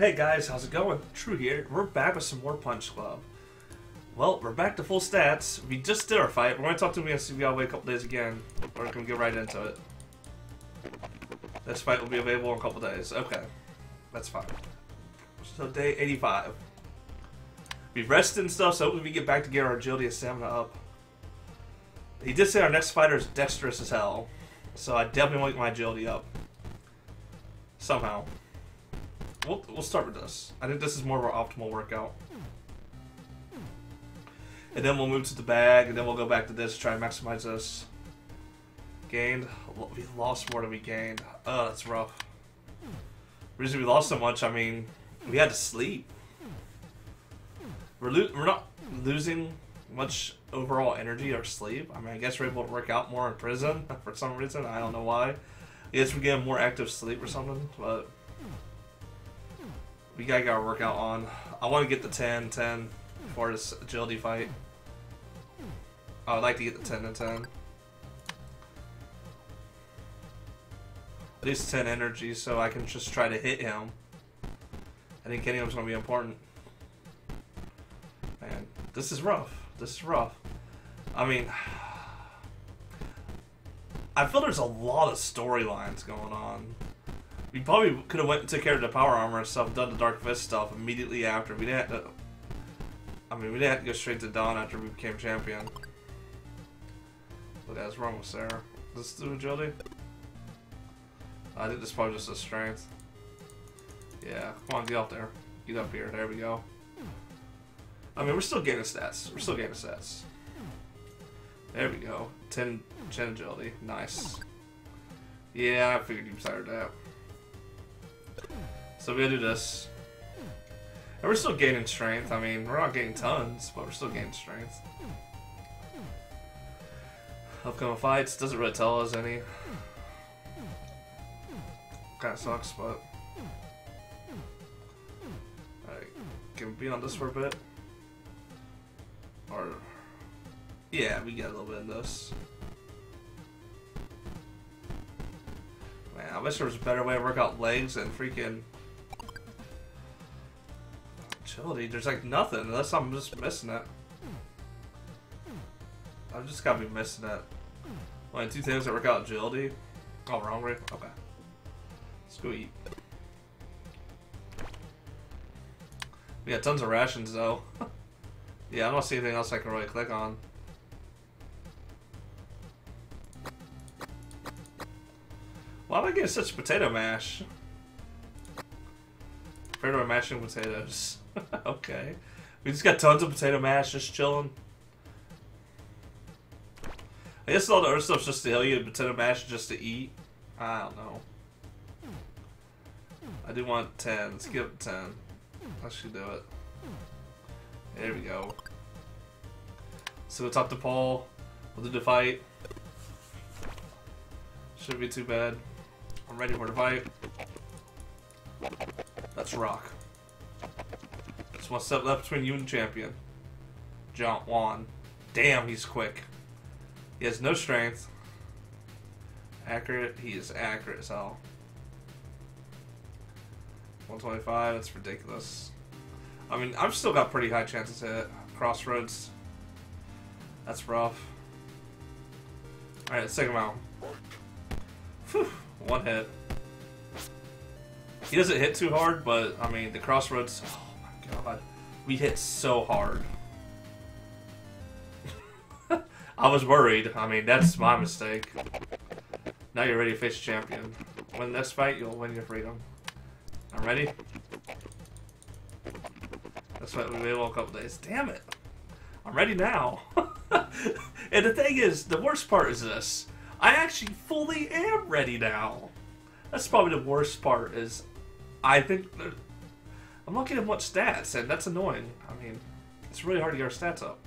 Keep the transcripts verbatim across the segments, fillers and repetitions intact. Hey guys, how's it going? True here. We're back with some more Punch Club. Well, we're back to full stats. We just did our fight. We're going to talk to him and see if we all wait a couple days again. We're going to get right into it. This fight will be available in a couple days. Okay. That's fine. So, day eighty-five. We've rested and stuff, so hopefully we get back to get our agility and stamina up. He did say our next fighter is dexterous as hell. So, I definitely want to get my agility up. Somehow. We'll, we'll start with this. I think this is more of our optimal workout. And then we'll move to the bag, and then we'll go back to this, try and maximize this. Gained. We lost more than we gained. Oh, that's rough. The reason we lost so much, I mean, we had to sleep. We're, lo we're not losing much overall energy or sleep. I mean, I guess we're able to work out more in prison for some reason. I don't know why. I guess we're getting more active sleep or something, but... we gotta get our workout on. I want to get the ten ten for this agility fight. I would like to get the ten and ten. At least ten energy so I can just try to hit him. I think hitting him's gonna be important. Man, this is rough. This is rough. I mean, I feel there's a lot of storylines going on. We probably could have went and took care of the power armor and stuff, done the Dark Fist stuff immediately after. We didn't have to, I mean, we didn't have to go straight to Dawn after we became champion. Look, that's wrong with Sarah. Does this do agility? I think this is probably just a strength. Yeah, come on, get up there. Get up here. There we go. I mean, we're still gaining stats. We're still gaining stats. There we go. ten, ten agility. Nice. Yeah, I figured you decided that. So we're gonna do this. And we're still gaining strength. I mean, we're not gaining tons, but we're still gaining strength. Upcoming fights doesn't really tell us any. Kinda sucks, but... alright, can we be on this for a bit? Or... yeah, we get a little bit of this. Man, I wish there was a better way to work out legs and freaking agility. There's like nothing unless I'm just missing it. I've just gotta be missing it. Like two things that work out agility. Oh, we're hungry? Okay. Let's go eat. We got tons of rations though. Yeah, I don't see anything else I can really click on. Why am I getting such potato mash? Afraid of mashing potatoes. Okay. We just got tons of potato mash just chilling. I guess all the other stuff's just to heal you and potato mash just to eat. I don't know. I do want ten. Let's give it ten. That should do it. There we go. So we'll talk to Paul. We'll do the fight. Shouldn't be too bad. I'm ready for the fight. Let's rock. Just one step left between you and the champion. John Juan. Damn, he's quick. He has no strength. Accurate. He is accurate as hell. one twenty-five. That's ridiculous. I mean, I've still got pretty high chances to hit. Crossroads. That's rough. Alright, let's take him out. Whew. One hit. He doesn't hit too hard, but, I mean, the crossroads... oh my god. We hit so hard. I was worried. I mean, that's my mistake. Now you're ready to face champion. Win this fight, you'll win your freedom. I'm ready. That's what we made a couple days. Damn it. I'm ready now. And the thing is, the worst part is this. I actually fully am ready now. That's probably the worst part is I think I'm not getting much stats, and that's annoying. I mean, it's really hard to get our stats up.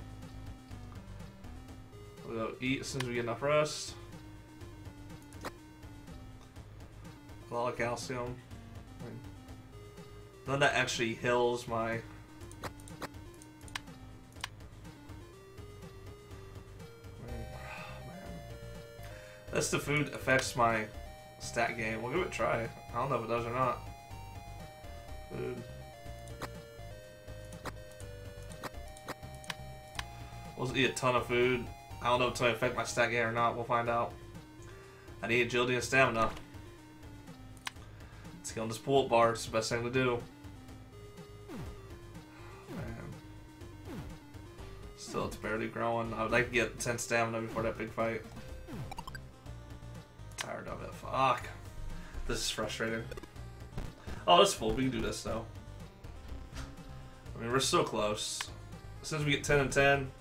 We'll go eat as soon as we get enough rest. A lot of calcium. I mean, none that actually heals my... unless the food affects my stat game, we'll give it a try. I don't know if it does or not. Mm. Let's eat a ton of food. I don't know if it's going to affect my stack yet or not. We'll find out. I need agility and stamina. Let's get on this pull-up bar. It's the best thing to do. Man. Still, it's barely growing. I would like to get ten stamina before that big fight. Tired of it. Fuck. This is frustrating. Oh, that's full. We can do this, though. I mean, we're so close. Since we get ten and ten,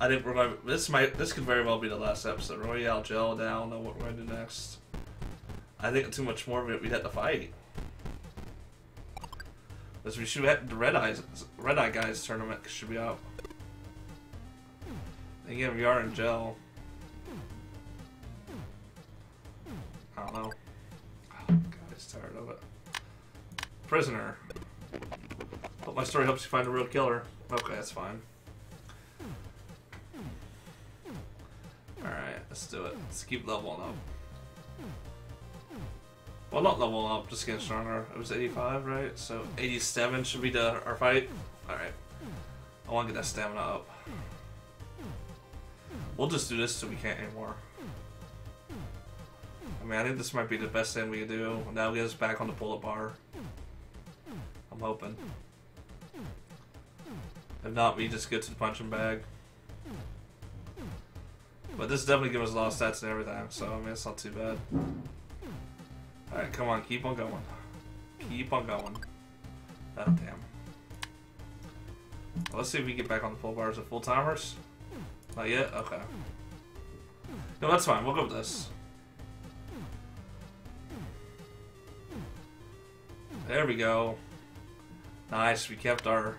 I didn't remember. This might, this could very well be the last episode. Royale Gel down. I don't know what we're going to do next. I think too much more of it we'd have to fight. Because we should have the Red Eye Red Eye Guys Tournament should be out. And again, we are in Gel. I don't know. Oh, God, he's tired of it. Prisoner. Hope my story helps you find a real killer. Okay, that's fine. Alright, let's do it. Let's keep leveling up. Well, not leveling up, just getting stronger. It was eighty-five, right? So eighty-seven should be the, our fight. Alright. I want to get that stamina up. We'll just do this so we can't anymore. I mean, I think this might be the best thing we can do. That'll get us back on the pull-up bar. I'm hoping. If not, we just get to the punching bag. But this definitely gives us a lot of stats and everything, so I mean, it's not too bad. Alright, come on, keep on going. Keep on going. Oh, damn. Well, let's see if we get back on the pull bars at full timers. Not yet? Okay. No, that's fine. We'll go with this. There we go. Nice. We kept our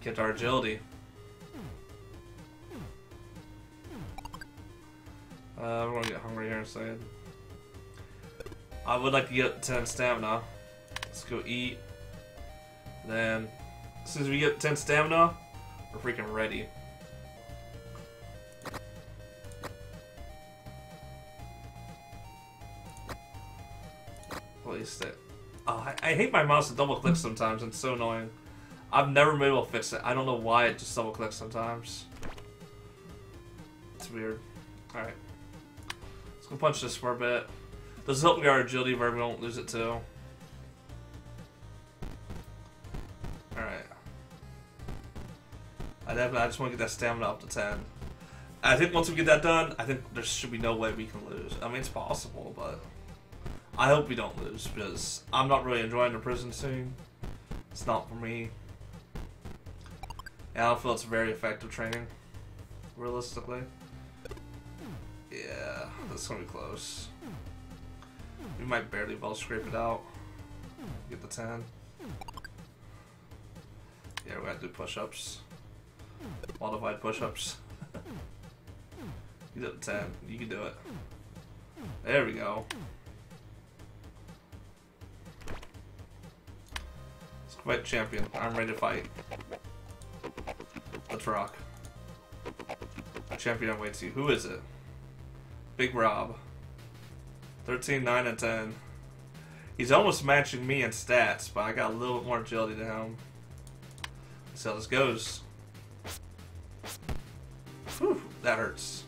kept our agility. Uh, we're gonna get hungry here instead. I would like to get ten stamina. Let's go eat. Then, as soon as we get ten stamina, we're freaking ready. At least it. Oh, I, I hate my mouse to double click sometimes. It's so annoying. I've never been able to fix it. I don't know why it just double clicks sometimes. It's weird. Alright. Let's go punch this for a bit. This will help me our agility where we won't lose it too. Alright. I definitely I just want to get that stamina up to ten. I think once we get that done, I think there should be no way we can lose. I mean, it's possible, but I hope we don't lose because I'm not really enjoying the prison scene. It's not for me. And I don't feel it's very effective training, realistically. Yeah, that's gonna be close. We might barely well scrape it out. Get the ten. Yeah, we gotta do push-ups. Modified push-ups. You did the ten. You can do it. There we go. Let's fight champion. I'm ready to fight. Let's rock. Champion awaits you. Who is it? Big Rob. thirteen, nine, and ten. He's almost matching me in stats, but I got a little bit more agility to him. Let's see how this goes. Whew, that hurts.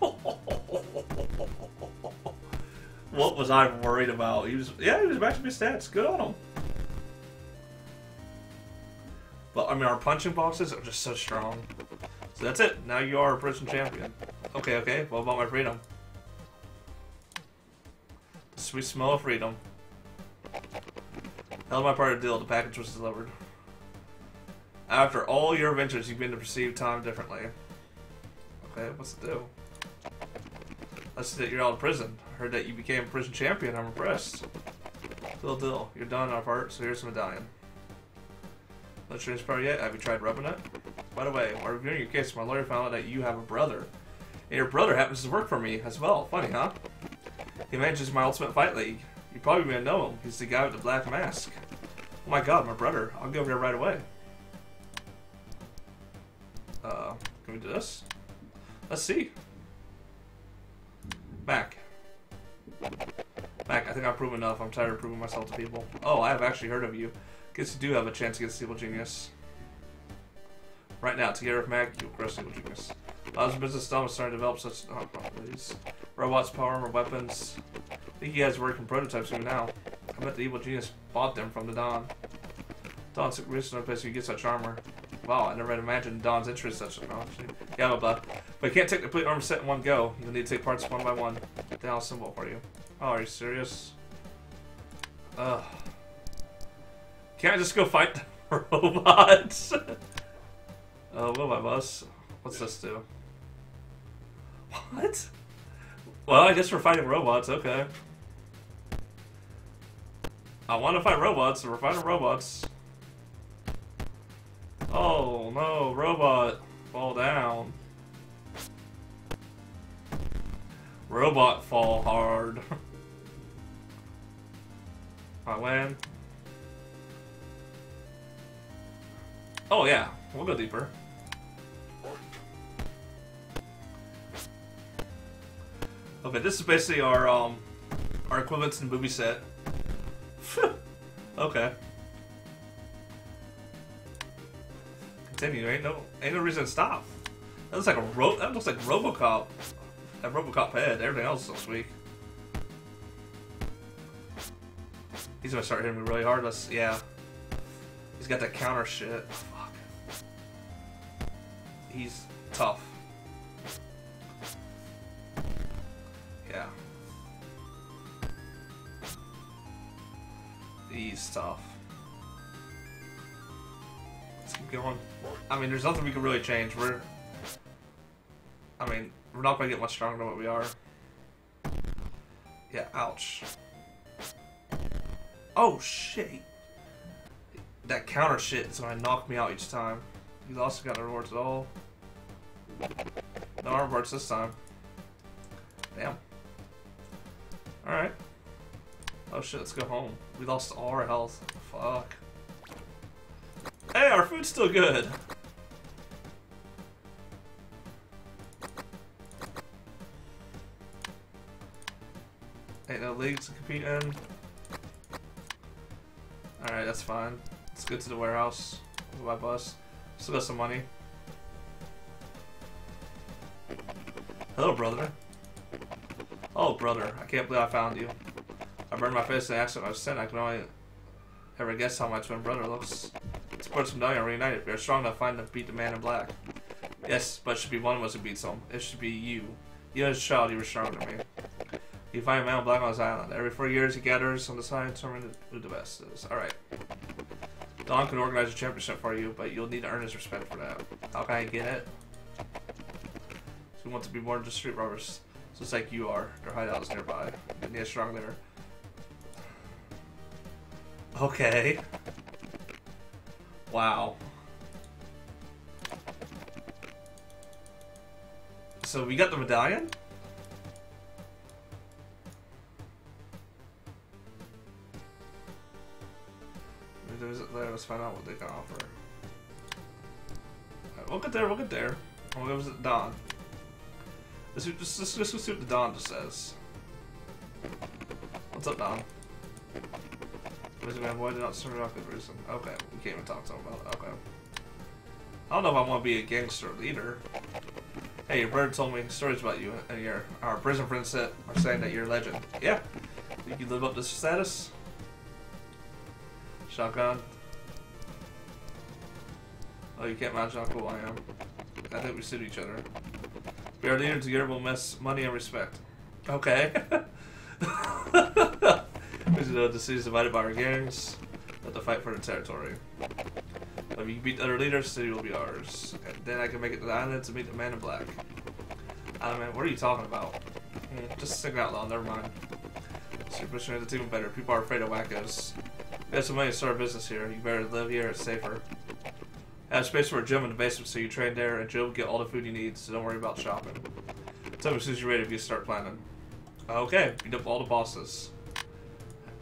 What was I worried about? He was, yeah, he was matching me stats. Good on him. But, I mean, our punching boxes are just so strong. So that's it. Now you are a prison champion. Okay, okay. What about my freedom? The sweet smell of freedom. Held my part of the deal. The package was delivered. After all your adventures, you begin to perceive time differently. Okay, what's it do? I see that you're out of prison. Heard that you became prison champion. I'm impressed. Little deal. You're done, our part. So here's a medallion. Not sure it's part yet. Have you tried rubbing it? By the way, while reviewing your case, my lawyer found out that you have a brother. And your brother happens to work for me as well. Funny, huh? He manages my Ultimate Fight League. You probably may know him. He's the guy with the black mask. Oh my god, my brother. I'll go over there right away. Uh, can we do this? Let's see. Back. Mac, I think I've proven enough. I'm tired of proving myself to people. Oh, I have actually heard of you. Guess you do have a chance against Evil Genius. Right now, together with Mac, you'll crush Evil Genius. Lots of business stuff is starting to develop such oh, please. robots, power armor, weapons. I think you guys are working prototypes right now. I bet the Evil Genius bought them from the Don. Don's the original place you get such armor. Wow, I never had imagined Don's interest in such an option. Yeah, but but you can't take the complete armor set in one go. You'll need to take parts one by one. Then I'll assemble for you. Oh, are you serious? Ugh. Can't I just go fight the robots? Oh, will I, boss? What's this do? What? Well, I guess we're fighting robots, okay. I want to fight robots, so we're fighting robots. Oh no, robot, fall down. Robot, fall hard. I win. Oh yeah, we'll go deeper. Okay, this is basically our um our equivalents in the movie set. Okay. Continue. Ain't no, ain't no reason to stop. That looks like a ro that looks like Robocop. That Robocop head. Everything else is so sweet. He's gonna start hitting me really hard. Let's, yeah. He's got that counter shit. Fuck. He's tough. Yeah. He's tough. Let's keep going. I mean, there's nothing we can really change. We're... I mean, we're not going to get much stronger than what we are. Yeah, ouch. Oh, shit. That counter shit is going to knock me out each time. He's also got no rewards at all. No armor parts this time. Damn. Alright. Oh shit, let's go home. We lost all our health. Fuck. Hey, our food's still good! Ain't no leagues to compete in. Alright, that's fine. Let's go to the warehouse. Go by bus. Still got some money. Hello, brother. Oh, brother. I can't believe I found you. I burned my face in the accident I was sent. I can only ever guess how my twin brother looks. Let's put some down and reunite it. We are strong enough to find and beat the man in black. Yes, but it should be one of us who beats him. It should be you. You as a child, you were stronger than me. You find a man in black on his island. Every four years, he gathers on the side and determines who the best is. Alright. Don can organize a championship for you, but you'll need to earn his respect for that. How can I get it? So we want to be more than just street robbers. Just like you are. Their hideout is nearby. You need a strong leader. Okay. Wow. So we got the medallion? Let's find out what they can offer. Alright, we'll get there, we'll get there. We'll go visit Don. Let's just, let's, let's, let's see what the Don just says. What's up, Don? Wizard Man Boy did not serve off good reason. Okay, we can't even talk to him about it. Okay. I don't know if I want to be a gangster leader. Hey, your bird told me stories about you, and your our prison friends said, are saying that you're a legend. Yeah. Think you live up to status? Shotgun. Oh, you can't imagine how cool I am. I think we suit each other. We are leaders together, we'll mess money and respect. Okay. We should know the city's divided by our gangs. But the fight for the territory. If you beat the other leaders, the city will be ours. And then I can make it to the island to meet the man in black. I don't know, what are you talking about? Mm, just sing out loud, never mind. Superstition is even better. People are afraid of wackos. We have some money to start a business here. You better live here, it's safer. I have space for a gym in the basement, so you train there, and Joe will get all the food you need, so don't worry about shopping. Tell me as soon as you're ready if you start planning. Okay, beat up all the bosses.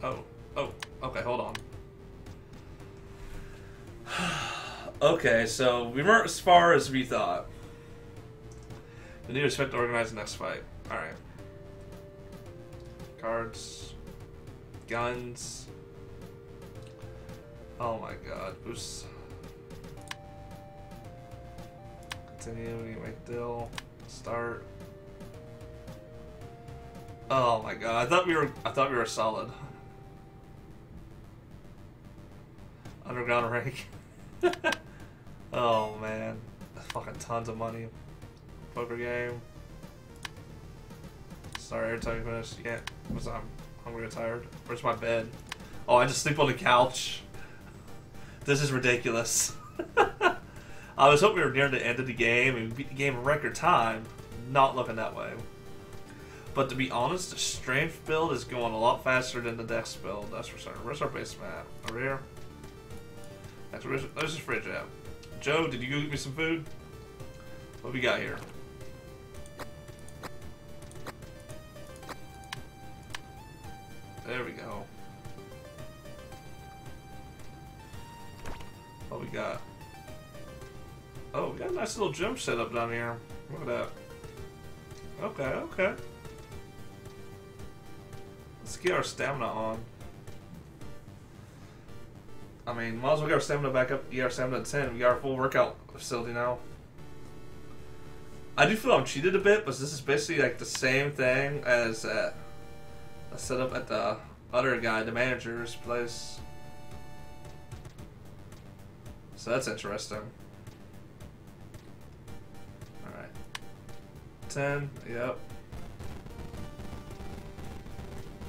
Oh, oh, okay, hold on. Okay, so we weren't as far as we thought. You need to expect to organize the next fight. Alright. Cards. guns. Oh my god, oops. Continue, we make deal. Start. Oh my god, I thought we were I thought we were solid. Underground rank. Oh man. Fucking tons of money. Poker game. Sorry, every time you finish, you can't. Because I'm hungry and tired. Where's my bed? Oh, I just sleep on the couch. This is ridiculous. I was hoping we were near the end of the game and we beat the game in record time. Not looking that way. But to be honest, the strength build is going a lot faster than the dex build. That's for certain. Where's our base map? Over here. That's where there's the fridge at. Joe, did you go get me some food? What we got here? There we go. What we got? Oh, we got a nice little gym set up down here. Look at that. Okay, okay. Let's get our stamina on. I mean, might as well get our stamina back up, get our stamina to ten. We got our full workout facility now. I do feel I'm cheated a bit, but this is basically like the same thing as uh, a setup at the other guy, the manager's place. So that's interesting. Alright. ten, yep.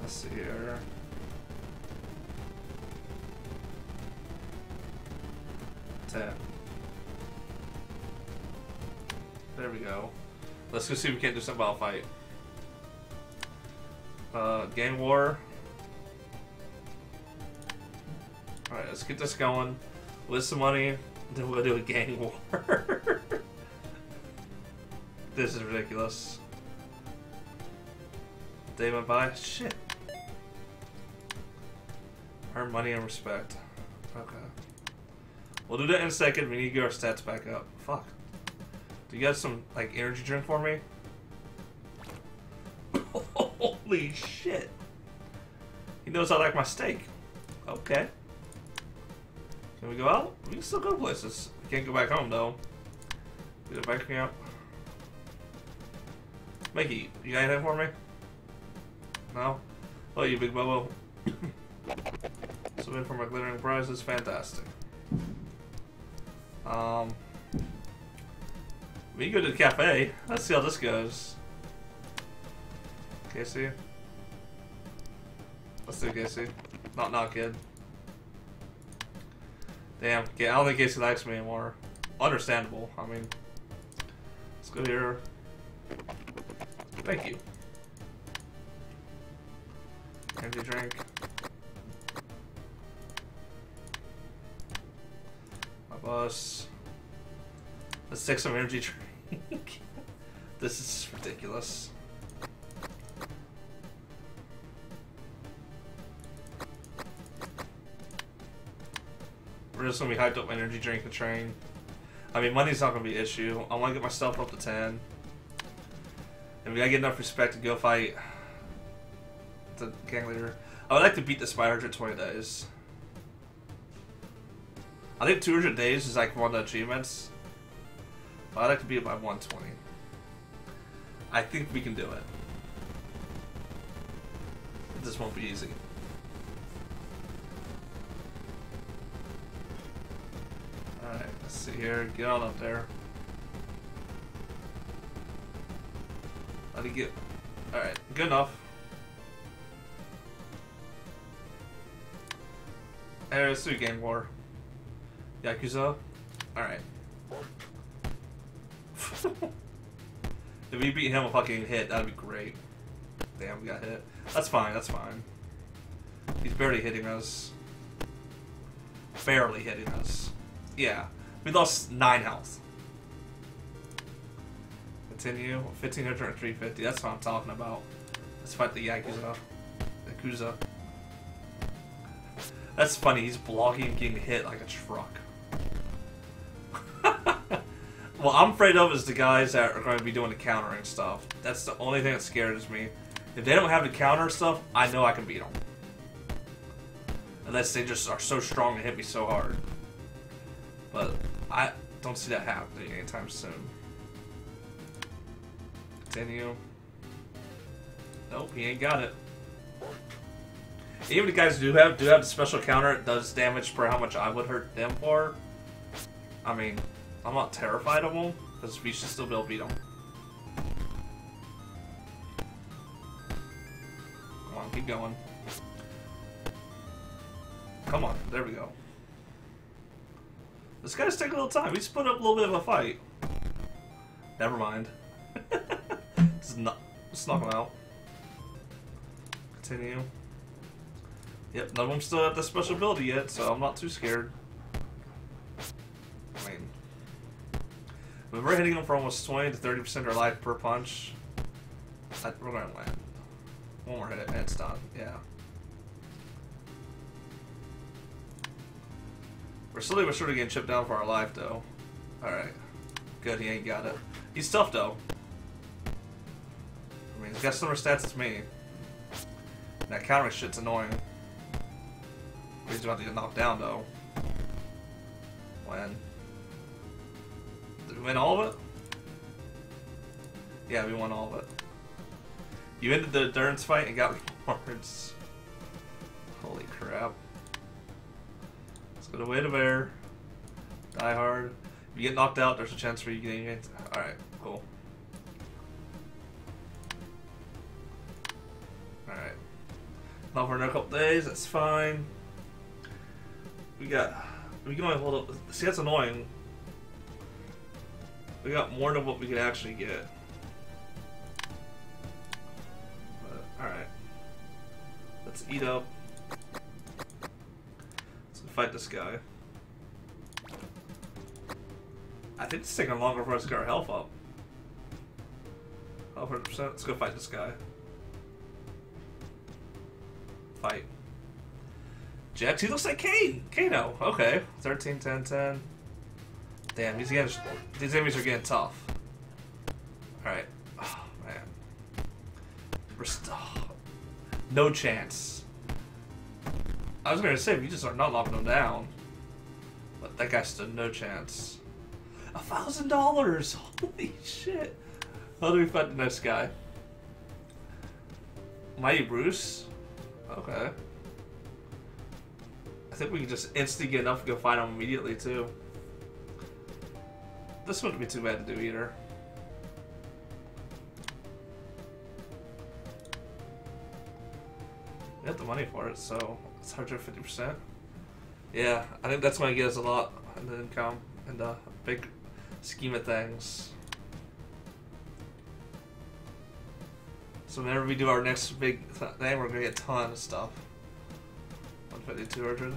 Let's see here. ten. There we go. Let's go see if we can't do something about a fight. Uh, game war. Alright, let's get this going. With some money, then we'll do a gang war. This is ridiculous. They went by. Shit. Earn money and respect. Okay. We'll do that in a second. We need to get our stats back up. Fuck. Do you got some, like, energy drink for me? Holy shit. He knows I like my steak. Okay. Can we go out? We can still go places. We can't go back home, though. Get it back out. Mickey, you got anything for me? No? Oh, you big bobo. Submit for my glittering prizes. Fantastic. Um, we can go to the cafe. Let's see how this goes. Casey? Let's do Casey. Not not kid. Damn, I don't think Casey likes me anymore. Understandable, I mean. Let's go here. Thank you. Energy drink. My bus. Let's take some energy drink. This is ridiculous. We're just gonna be hyped up energy drink the train. I mean, money's not gonna be an issue. I wanna get myself up to ten. And we gotta get enough respect to go fight the gang leader. I would like to beat this by one hundred twenty days. I think two hundred days is like one of the achievements. But I'd like to beat it by one twenty. I think we can do it. This won't be easy. Alright, let's see here. Get on up there. Let it get. Alright, good enough. Alright, let's do game war. Yakuza? Alright. If we beat him a fucking hit, that'd be great. Damn, we got hit. That's fine, that's fine. He's barely hitting us. Barely hitting us. Yeah, we lost nine health. Continue, fifteen hundred and three fifty, that's what I'm talking about. Let's fight the Yakuza. Yakuza. That's funny, he's blocking getting hit like a truck. What I'm afraid of is the guys that are going to be doing the countering stuff. That's the only thing that scares me. If they don't have the counter stuff, I know I can beat them. Unless they just are so strong and hit me so hard. But I don't see that happening anytime soon. Continue. Nope, he ain't got it. Even if you guys do have do have the special counter, it does damage for how much I would hurt them for. I mean, I'm not terrified of them, because we should still be able to beat them. Come on, keep going. Come on, there we go. This guy's taking a little time. He's put up a little bit of a fight. Never mind. Just knock him out. Continue. Yep, none of them still have the special ability yet, so I'm not too scared. I mean, but we're hitting them for almost twenty to thirty percent of their life per punch. I, we're gonna land. One more hit, and it's done. Yeah. We're slowly but surely getting chipped down for our life, though. Alright. Good, he ain't got it. He's tough, though. I mean, he's got similar stats to me. And that counter shit's annoying. He's about to get knocked down, though. When? Did we win all of it? Yeah, we won all of it. You ended the endurance fight and got rewards. Holy crap. Let's go to Way of Bear. Die hard. If you get knocked out, there's a chance for you getting hit. Alright, cool. Alright. Not for another couple days, that's fine. We got, we can only hold up, see that's annoying. We got more than what we could actually get. But, alright. Let's eat up. Let's fight this guy. I think it's taking longer for us to get our health up. one hundred percent, let's go fight this guy. Fight. Jax, he looks like Kane! Kano! Okay. thirteen, ten, ten. Damn, these, guys, these enemies are getting tough. Alright. Oh, man. We're still... No chance. I was gonna say, we just are not knocking them down. But that guy stood no chance. A thousand dollars! Holy shit! How do we fight the next guy? Mighty Bruce? Okay. I think we can just instantly get enough to go find him immediately, too. This wouldn't be too bad to do either. We have the money for it, so it's one hundred fifty percent. Yeah, I think that's going to get us a lot in the income and the big scheme of things. So whenever we do our next big th thing, we're going to get a ton of stuff. one fifty, two hundred.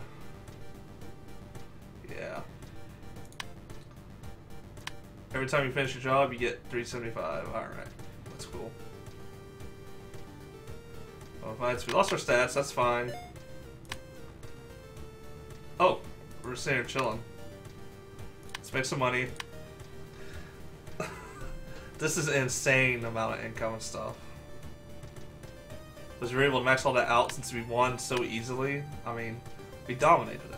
Yeah. Every time you finish your job, you get three seventy-five. Alright. That's cool. Well, fine. So we lost our stats. That's fine. Oh. We're sitting here chilling. Let's make some money. This is an insane amount of income and stuff. Because we were able to max all that out since we won so easily. I mean, we dominated it.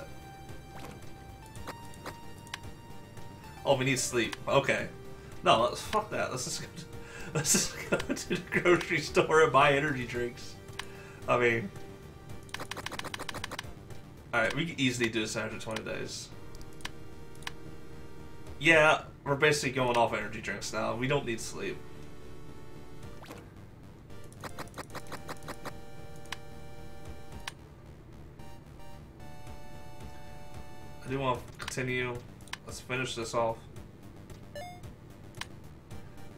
Oh, we need sleep. Okay. No, let's, fuck that. Let's just, go to, let's just go to the grocery store and buy energy drinks. I mean... Alright, we can easily do this after twenty days. Yeah, we're basically going off energy drinks now. We don't need sleep. I do want to continue. Let's finish this off.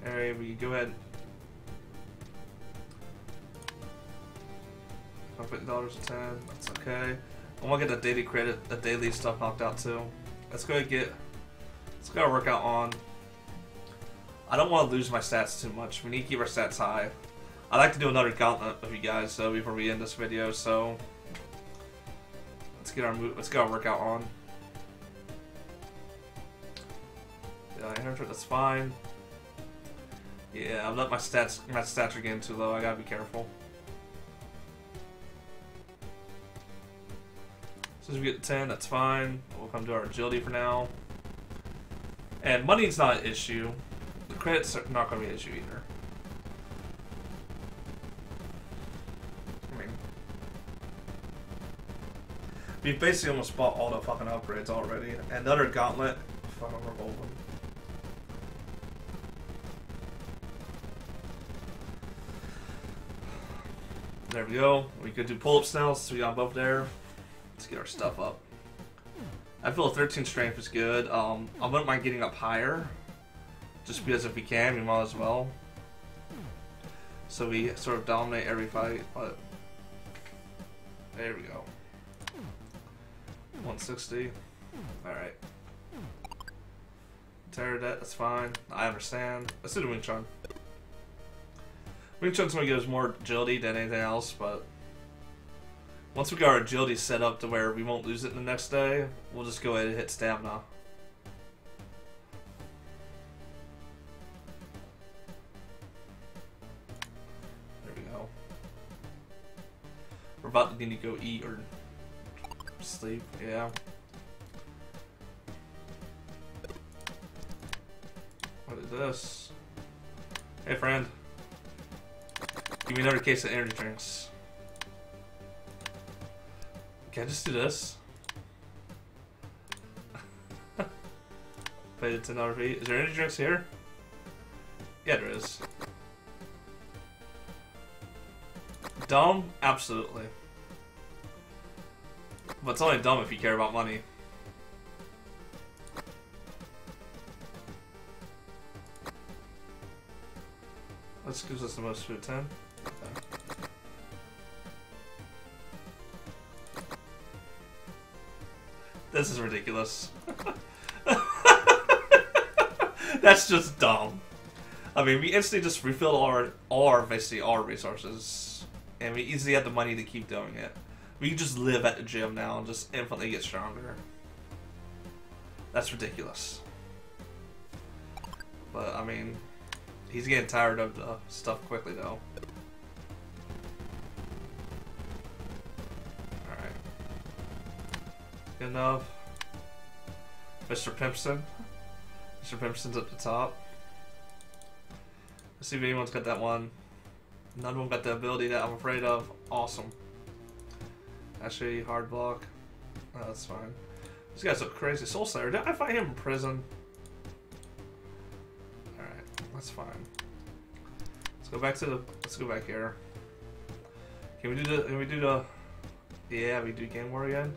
Alright, we go ahead. one hundred fifty dollars and ten. That's okay. I want to get the daily credit, the daily stuff knocked out too. Let's go ahead and get. Let's go work out on. I don't want to lose my stats too much. We need to keep our stats high. I'd like to do another gauntlet with you guys so before we end this video. So let's get our move. Let's go work out on. That's fine. Yeah, I've let my stats my stats are getting too low. I gotta be careful. As soon as we get to ten, that's fine. We'll come to our agility for now. And money's not an issue. The credits are not going to be an issue either. I mean, we basically almost bought all the fucking upgrades already. Another gauntlet. Fuck, I'm revolving. There we go. We could do pull-ups now, so we got both there. Let's get our stuff up. I feel thirteen strength is good. Um, I wouldn't mind getting up higher. Just because if we can, we might as well. So we sort of dominate every fight. But there we go. one sixty. Alright. Terror debt, that's fine. I understand. Let's do the Wing Chun. Wing Chun's gonna give us more agility than anything else, but once we got our agility set up to where we won't lose it in the next day, we'll just go ahead and hit stamina. There we go. We're about to need to go eat or sleep, yeah. What is this? Hey friend. Give me another case of energy drinks. Can I just do this? Pay the ten dollar fee. Is there energy drinks here? Yeah, there is. Dumb? Absolutely. But it's only dumb if you care about money. This gives us the most food, ten. This is ridiculous. That's just dumb. I mean, we instantly just refilled all our, all our, basically all our resources. And we easily had the money to keep doing it. We can just live at the gym now and just infinitely get stronger. That's ridiculous. But, I mean, he's getting tired of the stuff quickly, though. Good enough. Mister Pimpson. Mister Pimpson's at the top. Let's see if anyone's got that one. None of them got the ability that I'm afraid of. Awesome. Actually, hard block. Oh, that's fine. This guy's a crazy soul slayer. Did I find him in prison? Alright, that's fine. Let's go back to the let's go back here. Can we do the can we do the yeah, we do game war again?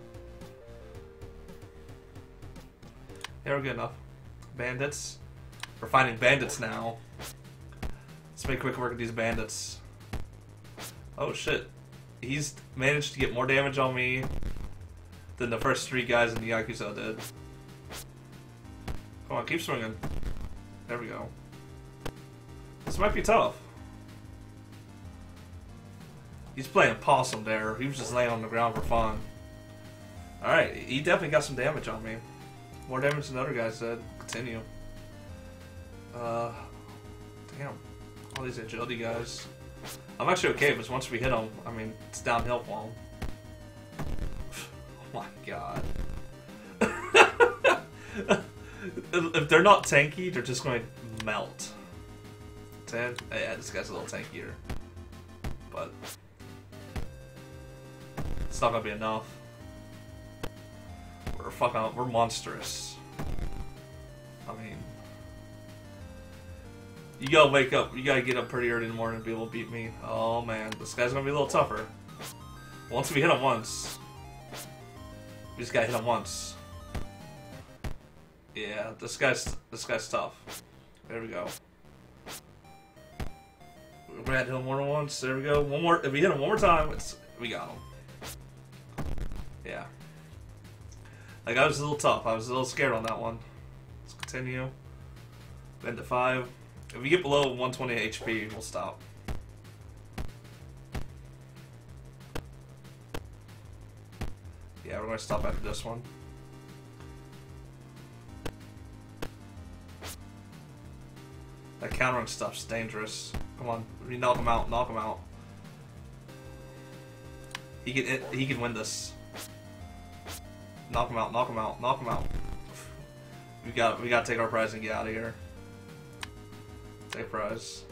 Yeah, we're good enough. Bandits. We're finding bandits now. Let's make quick work of these bandits. Oh shit. He's managed to get more damage on me than the first three guys in the Yakuza did. Come on, keep swinging. There we go. This might be tough. He's playing possum there. He was just laying on the ground for fun. Alright, he definitely got some damage on me. More damage than the other guys did. Continue. Uh, damn. All these agility guys. I'm actually okay because once we hit them, I mean, it's downhill for them. Oh my god. If they're not tanky, they're just going to melt. ten? Yeah, this guy's a little tankier. But it's not going to be enough. We're fucking, we're monstrous. I mean, you gotta wake up, you gotta get up pretty early in the morning to be able to beat me. Oh man, this guy's gonna be a little tougher. Once we hit him once, we just gotta hit him once. Yeah, this guy's, this guy's tough. There we go. We're gonna hit him more than once, there we go. One more, if we hit him one more time, it's, we got him. Yeah. Like, I was a little tough. I was a little scared on that one. Let's continue. Bend to five. If we get below one twenty H P, we'll stop. Yeah, we're going to stop after this one. That countering stuff's dangerous. Come on. We knock him out. Knock him out. He can, he can win this. Knock him out, knock him out, knock him out. We got we gotta take our prize and get out of here. Take prize.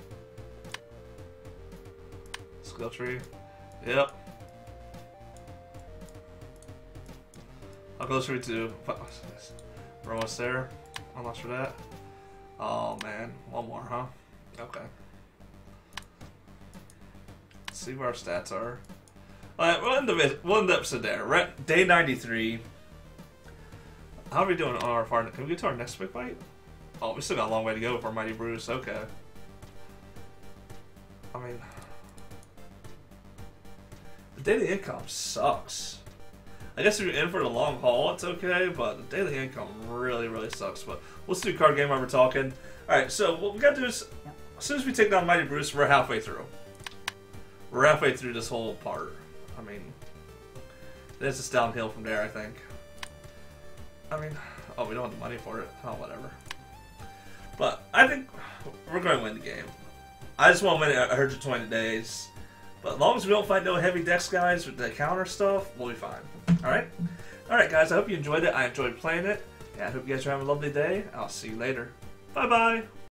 Skill tree. Yep. I'll go through to we're almost there. I'm not sure that. Oh man, one more, huh? Okay. Let's see where our stats are. Alright, we'll end up, we'll end up so there. We're at day ninety-three. How are we doing on our far? Can we get to our next big fight? Oh, we still got a long way to go with our Mighty Bruce. Okay. I mean, the daily income sucks. I guess if you're in for the long haul, it's okay, but the daily income really, really sucks. But let's do card game while we're talking. Alright, so what we gotta do is, as soon as we take down Mighty Bruce, we're halfway through. We're halfway through this whole part. I mean, this is downhill from there, I think. I mean, oh, we don't have the money for it. Oh, whatever. But I think we're going to win the game. I just want to win it one hundred twenty days. But as long as we don't find no heavy decks, guys, with the counter stuff, we'll be fine. Alright? Alright, guys, I hope you enjoyed it. I enjoyed playing it. Yeah, I hope you guys are having a lovely day. I'll see you later. Bye-bye!